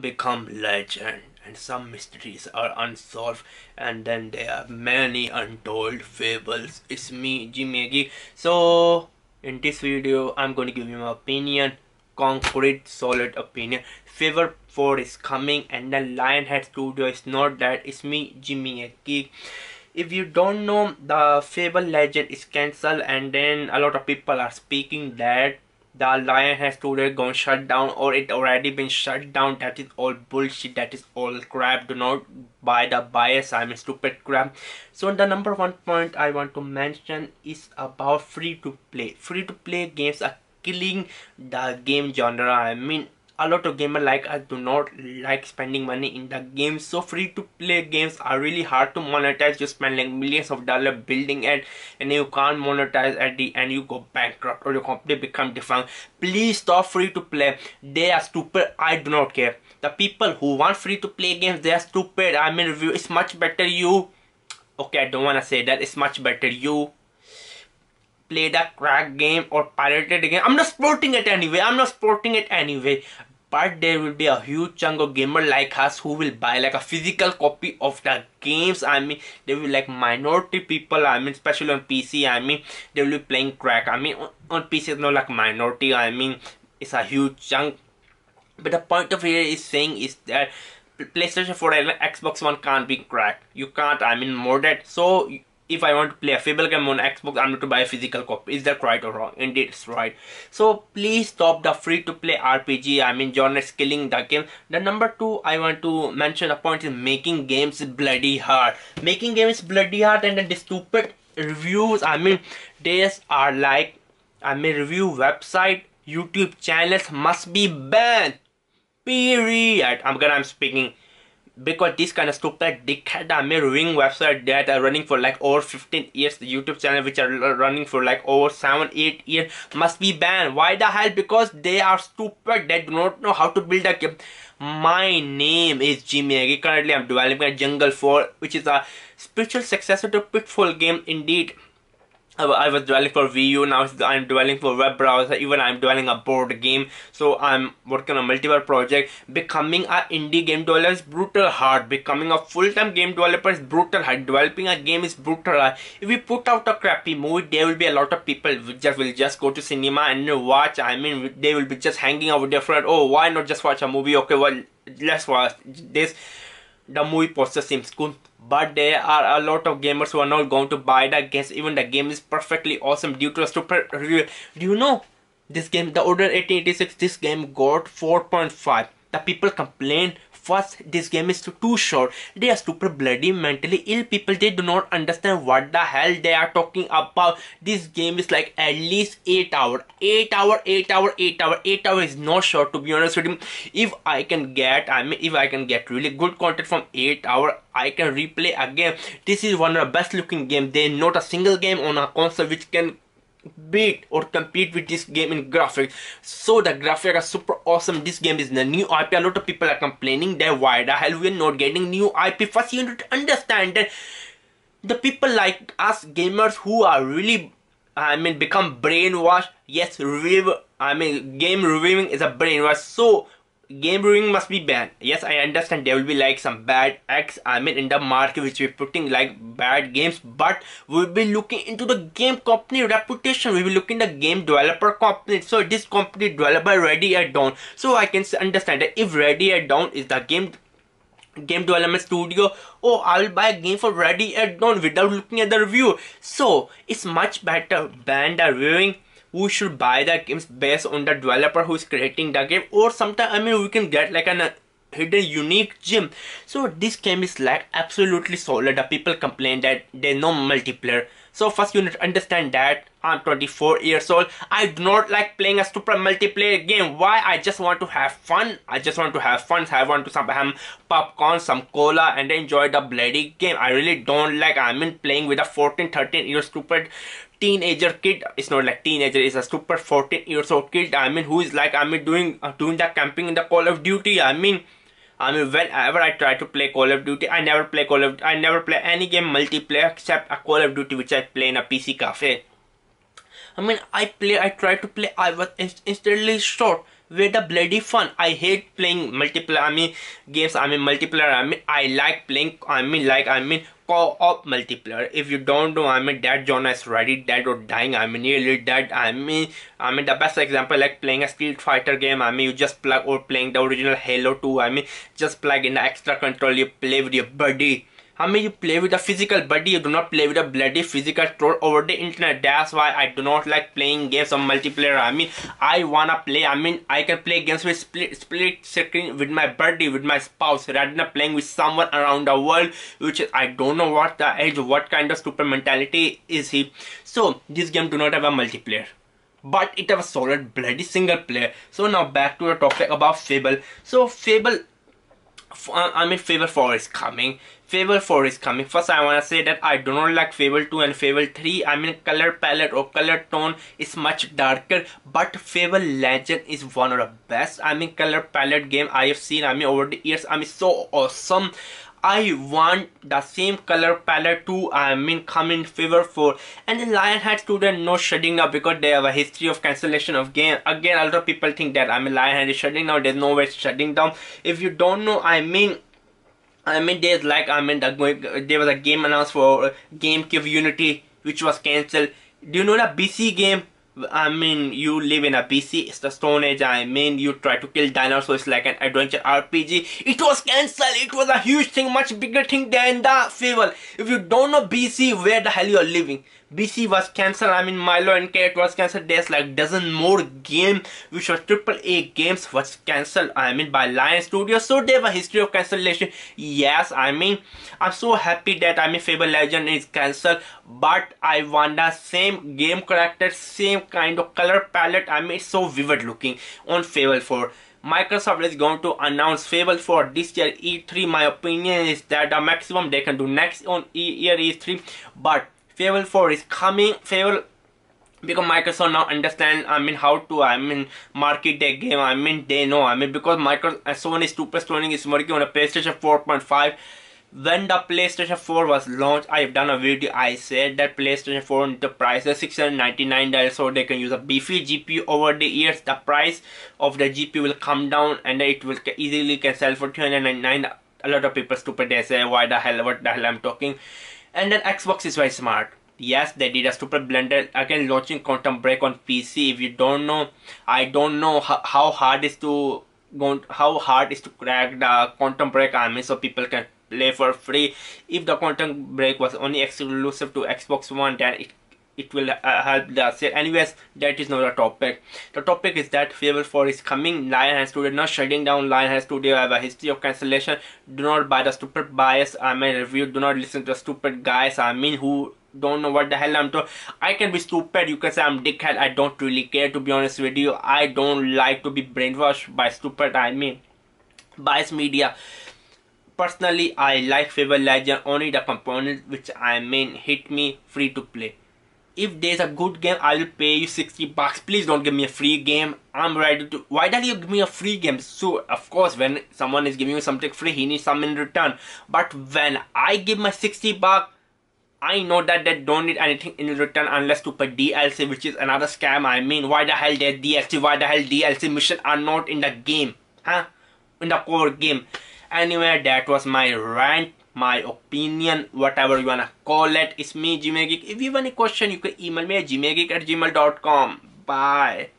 become legend and some mysteries are unsolved, and then there are many untold fables. It's me, Jimmy a Geek. So in this video I'm going to give you my opinion, concrete solid opinion. Fable 4 is coming and the Lionhead Studio is not that. It's me, Jimmy a Geek. If you don't know, the Fable Legend is cancelled, and then a lot of people are speaking that the Lionhead Studio is going to shut down or it already been shut down. That is all bullshit. That is all crap. Do not buy the bias. I'm a stupid crap. So the number one point I want to mention is about free to play. Free to play games are killing the game genre. I mean, a lot of gamers like us do not like spending money in the game, so free to play games are really hard to monetize. You spend like millions of dollars building it and you can't monetize at the end. You go bankrupt or your company become defunct. Please stop free to play. They are stupid. I do not care. The people who want free to play games, they are stupid. I mean, it's much better you, okay, I don't want to say that, it's much better you play the crack game or pirated game. I'm not supporting it anyway. But there will be a huge chunk of gamers like us who will buy like a physical copy of the games. I mean, they will like minority people. I mean, especially on PC. I mean, they will be playing crack. I mean, on PC it's not like minority. I mean, it's a huge chunk. But the point of here is saying is that PlayStation 4 and Xbox One can't be cracked. You can't, I mean, mod it. So if I want to play a Fable game on Xbox, I'm going to buy a physical copy. Is that right or wrong? Indeed, it's right. So please stop the free-to-play RPG. I mean, genre is killing the game. The number two I want to mention a point is making games bloody hard. Making games bloody hard, and then the stupid reviews. I mean, these are like, I mean, review website, YouTube channels must be banned. Period. I'm speaking. Because this kind of stupid dickhead, I mean, ring website that are running for like over 15 years, the YouTube channel which are running for like over 7-8 years must be banned. Why the hell? Because they are stupid. They do not know how to build a game. My name is Jimmy Aki. Currently I'm developing a Jungle 4, which is a spiritual successor to Pitfall game. Indeed, I was dwelling for Wii U, now I'm dwelling for web browser, even I'm dwelling a board game. So I'm working on multiple projects. Becoming an indie game developer is brutal hard. Becoming a full-time game developer is brutal hard. Developing a game is brutal hard. If we put out a crappy movie, there will be a lot of people who will just go to cinema and watch. I mean, they will be just hanging out with their friend. Oh, why not just watch a movie? Okay, well, let's watch this. The movie poster seems cool. But there are a lot of gamers who are not going to buy the games. Even the game is perfectly awesome due to a stupid review. Do you know this game, The Order 1886, this game got 4.5. The people complained, first, this game is too short. They are stupid, bloody, mentally ill people. They do not understand what the hell they are talking about. This game is like at least 8 hours. 8 hours is not short, to be honest with you. If I can get, I mean, if I can get really good content from 8 hours, I can replay a game. This is one of the best looking games. There is not a single game on a console which can beat or compete with this game in graphics. So the graphics are super awesome. This game is the new IP. A lot of people are complaining that why the hell we are not getting new IP. First, you need to understand that the people like us gamers who are really, I mean, become brainwashed. Yes, review, I mean, game reviewing is a brainwash. So game reviewing must be banned. Yes, I understand there will be like some bad acts, I mean, in the market which we're putting like bad games, but we'll be looking into the game company reputation. We will look in the game developer company. So this company developer Ready At Dawn. So I can understand that if Ready At Dawn is the game development studio, oh, I'll buy a game for Ready At Dawn without looking at the review. So it's much better ban the reviewing. We should buy the games based on the developer who is creating the game, or sometimes, I mean, we can get like a hidden unique gem. So this game is like absolutely solid. The people complain that there's no multiplayer. So first you need to understand that I'm 24 years old. I do not like playing a stupid multiplayer game. Why? I just want to have fun. I want to have popcorn, some cola, and enjoy the bloody game. I really don't like, I mean, playing with a 13-year stupid teenager kid. It's not like teenager, it's a stupid 14-year-old kid, I mean, who is like, I mean, doing the camping in the Call of Duty. I mean, whenever I try to play Call of Duty, I never play any game multiplayer except a Call of Duty which I play in a PC cafe. I mean, I try to play, I was instantly shot. with the bloody fun. I hate playing multiplayer games. Multiplayer. I like playing. Co-op multiplayer. If you don't know, that genre is Ready Dead or Dying. Nearly dead. The best example, like playing a Street Fighter game. You just plug, or playing the original Halo 2. Just plug in the extra control. You play with your buddy. You play with a physical buddy. You do not play with a bloody physical troll over the internet. That's why I do not like playing games on multiplayer. I wanna play. I can play games with split screen with my buddy, with my spouse, rather than playing with someone around the world. Which is, I don't know what the age, what kind of stupid mentality is he. So this game do not have a multiplayer, but it have a solid bloody single player. So now back to the topic about Fable. So Fable. Fable 4 is coming. Fable 4 is coming. First, I want to say that I do not like Fable 2 and Fable 3. Color palette or color tone is much darker. But Fable Legend is one of the best. Color palette game I have seen. Over the years. So awesome. I want the same color palette to come in Fable 4. And the Lionhead Studio no shutting up, because they have a history of cancellation of game. Again, a lot of people think that Lionhead is shutting down. There's no way it's shutting down. If you don't know, there's like there was a game announced for GameCube Unity which was cancelled. Do you know the BC game? You live in a BC, it's the Stone Age. You try to kill dinosaurs. It's like an adventure RPG. It was cancelled. It was a huge thing, much bigger thing than the Fable. If you don't know BC, where the hell you are living? BC was cancelled. Milo and Kate was cancelled. There's like dozen more games which were AAA games was cancelled. By Lion Studios. So they have a history of cancellation. Yes, I'm so happy that Fable Legend is cancelled. But I want the same game character, same kind of color palette. It's so vivid looking on Fable 4. Microsoft is going to announce Fable 4 this year E3. My opinion is that the maximum they can do next on year E3. But Fable 4 is coming. Fable, because Microsoft now understand how to market their game. They know because Sony Supersonic is working on a PlayStation 4.5. When the PlayStation 4 was launched, I have done a video. I said that PlayStation 4 the price is $699, so they can use a beefy GPU. Over the years, the price of the GPU will come down, and it will easily can sell for $399. A lot of people stupid. They say, "Why the hell? What the hell I'm talking?" And then Xbox is very smart. Yes, they did a stupid blunder again, launching Quantum Break on PC. If you don't know, I don't know how hard is to crack the Quantum Break. So people can play for free. If the Quantum Break was only exclusive to Xbox One, then it will help the sale. Anyways, that is not a topic. The topic is that Fable 4 is coming. Lionhead Studio not shutting down. Lionhead Studio have a history of cancellation. Do not buy the stupid bias. Review. Do not listen to the stupid guys. Who don't know what the hell I'm talking. I can be stupid. You can say I'm dickhead. I don't really care, to be honest with you. I don't like to be brainwashed by stupid. Biased media. Personally, I like Fable Legend only the component which hit me free to play. If there's a good game, I will pay you $60. Please don't give me a free game. I'm ready to. Why don't you give me a free game? So of course, when someone is giving you something free, he needs some in return. But when I give my $60, I know that they don't need anything in return unless to put DLC, which is another scam. Why the hell there's DLC? Why the hell DLC missions are not in the game? Huh? In the core game. Anyway, that was my rant. My opinion, whatever you wanna call it. It's me, Jimmy a Geek. If you have any question, you can email me at jimmyageek@gmail.com. Bye.